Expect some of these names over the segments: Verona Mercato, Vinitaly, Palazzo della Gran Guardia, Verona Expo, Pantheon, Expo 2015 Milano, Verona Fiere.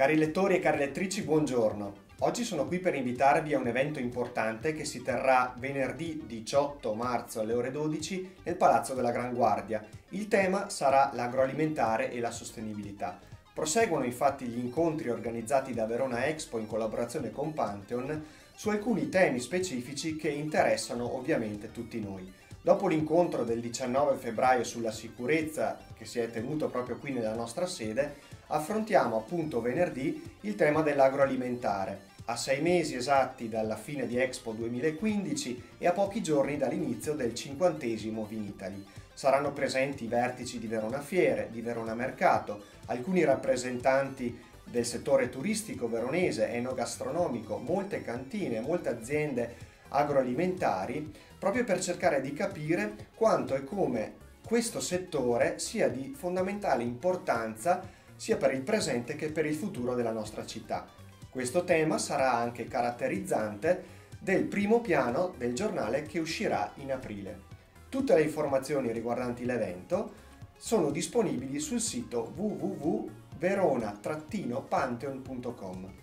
Cari lettori e cari lettrici, buongiorno. Oggi sono qui per invitarvi a un evento importante che si terrà venerdì 18 marzo alle ore 12 nel Palazzo della Gran Guardia. Il tema sarà l'agroalimentare e la sostenibilità. Proseguono infatti gli incontri organizzati da Verona Expo in collaborazione con Pantheon su alcuni temi specifici che interessano ovviamente tutti noi. Dopo l'incontro del 19 febbraio sulla sicurezza, che si è tenuto proprio qui nella nostra sede, affrontiamo appunto venerdì il tema dell'agroalimentare, a 6 mesi esatti dalla fine di Expo 2015 e a pochi giorni dall'inizio del 50° Vinitaly. Saranno presenti i vertici di Verona Fiere, di Verona Mercato, alcuni rappresentanti del settore turistico veronese, enogastronomico, molte cantine, molte aziende agroalimentari, proprio per cercare di capire quanto e come questo settore sia di fondamentale importanza sia per il presente che per il futuro della nostra città. Questo tema sarà anche caratterizzante del primo piano del giornale che uscirà in aprile. Tutte le informazioni riguardanti l'evento sono disponibili sul sito www.verona-pantheon.com.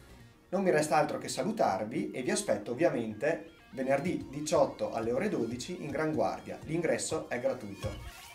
Non mi resta altro che salutarvi e vi aspetto ovviamente venerdì 18 alle ore 12 in Gran Guardia. L'ingresso è gratuito.